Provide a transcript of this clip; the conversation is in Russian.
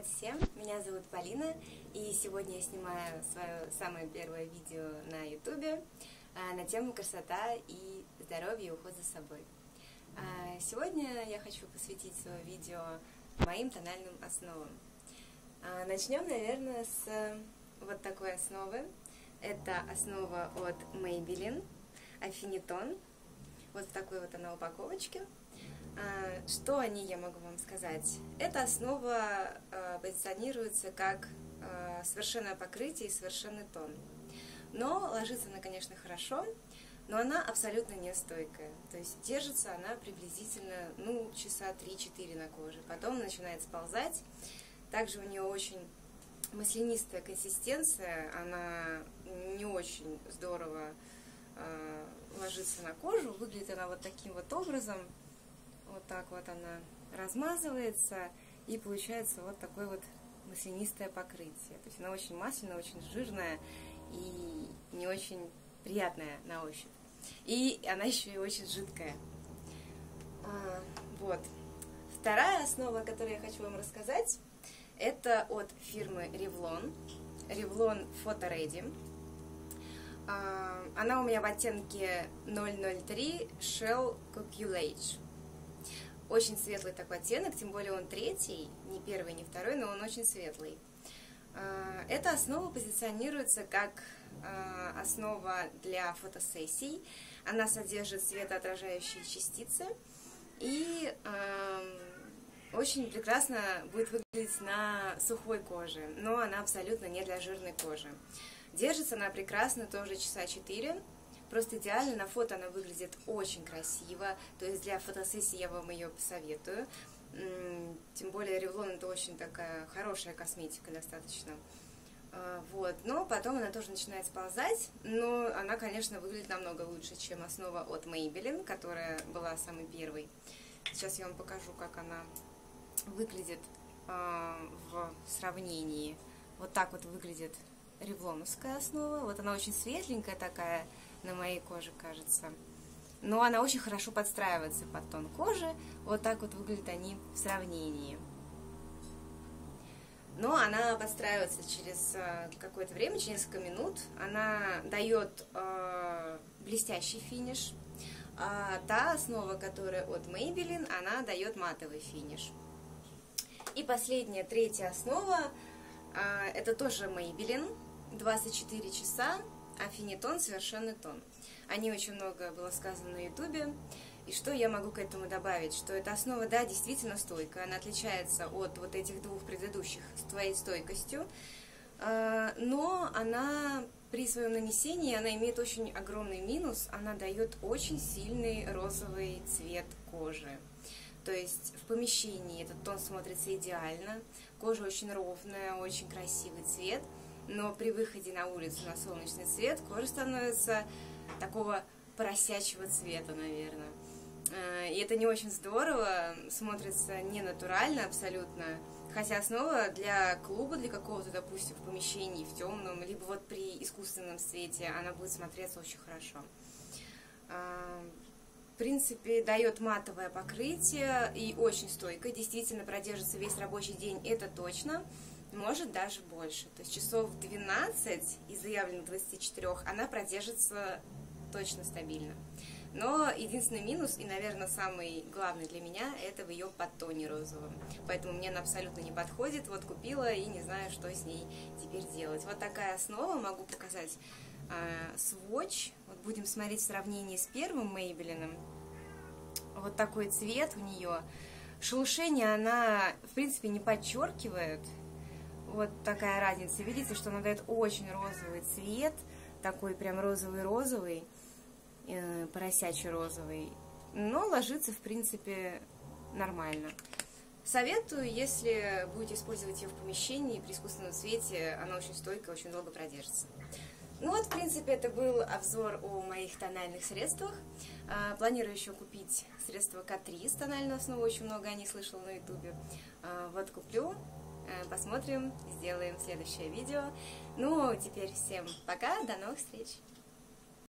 Привет всем! Меня зовут Полина, и сегодня я снимаю свое самое первое видео на YouTube на тему красота и здоровье и уход за собой. Сегодня я хочу посвятить свое видео моим тональным основам. Начнем, наверное, с вот такой основы. Это основа от Maybelline Affinitone. Вот в такой вот она упаковочке. Что о ней я могу вам сказать? Эта основа позиционируется как совершенное покрытие и совершенный тон. Но ложится она, конечно, хорошо, но она абсолютно нестойкая. То есть держится она приблизительно, ну, часа 3-4 на коже. Потом начинает сползать. Также у нее очень маслянистая консистенция. Она не очень здорово ложится на кожу. Выглядит она вот таким вот образом. Вот так вот она размазывается, и получается вот такое вот маслянистое покрытие. То есть она очень масляная, очень жирная и не очень приятная на ощупь. И она еще и очень жидкая. Вот. Вторая основа, о которой я хочу вам рассказать, это от фирмы Revlon. Revlon Photo Ready. Она у меня в оттенке 003 Shell Coquilage. Очень светлый такой оттенок, тем более он третий, не первый, не второй, но он очень светлый. Эта основа позиционируется как основа для фотосессий. Она содержит светоотражающие частицы и очень прекрасно будет выглядеть на сухой коже, но она абсолютно не для жирной кожи. Держится она прекрасно, тоже часа 4. Просто идеально, на фото она выглядит очень красиво, то есть для фотосессии я вам ее посоветую. Тем более Revlon это очень такая хорошая косметика достаточно. Вот. Но потом она тоже начинает сползать, но она, конечно, выглядит намного лучше, чем основа от Maybelline, которая была самой первой. Сейчас я вам покажу, как она выглядит в сравнении. Вот так вот выглядит ревлоновская основа. Вот она очень светленькая такая, на моей коже, кажется. Но она очень хорошо подстраивается под тон кожи. Вот так вот выглядят они в сравнении. Но она подстраивается через какое-то время, через несколько минут. Она дает блестящий финиш. А та основа, которая от Maybelline, она дает матовый финиш. И последняя, третья основа, это тоже Maybelline. 24 часа. Афинитон, совершенный тон. О ней очень много было сказано на ютубе. И что я могу к этому добавить? Что эта основа, да, действительно стойкая. Она отличается от вот этих двух предыдущих своей стойкостью. Но она при своем нанесении, она имеет очень огромный минус. Она дает очень сильный розовый цвет кожи. То есть в помещении этот тон смотрится идеально. Кожа очень ровная, очень красивый цвет. Но при выходе на улицу на солнечный свет кожа становится такого поросячьего цвета, наверное. И это не очень здорово, смотрится ненатурально абсолютно. Хотя основа для клуба, для какого-то, допустим, в помещении, в темном, либо вот при искусственном свете, она будет смотреться очень хорошо. В принципе, дает матовое покрытие и очень стойкое. Действительно, продержится весь рабочий день, это точно. Может даже больше. То есть часов 12 из заявленных 24 она продержится точно стабильно. Но единственный минус, и, наверное, самый главный для меня, это в ее подтоне розовом. Поэтому мне она абсолютно не подходит. Вот купила и не знаю, что с ней теперь делать. Вот такая основа. Могу показать swatch. Вот будем смотреть в сравнении с первым Maybelline. Вот такой цвет у нее. Шелушение она, в принципе, не подчеркивает. Вот такая разница. Видите, что она дает очень розовый цвет. Такой прям розовый-розовый. Поросячий розовый. Но ложится, в принципе, нормально. Советую, если будете использовать ее в помещении, при искусственном свете, она очень стойкая, очень долго продержится. Ну вот, в принципе, это был обзор о моих тональных средствах. Планирую еще купить средства К3 с тональной основой. Очень много о ней слышала на ютубе. Вот куплю. Посмотрим, сделаем следующее видео. Ну, теперь всем пока, до новых встреч!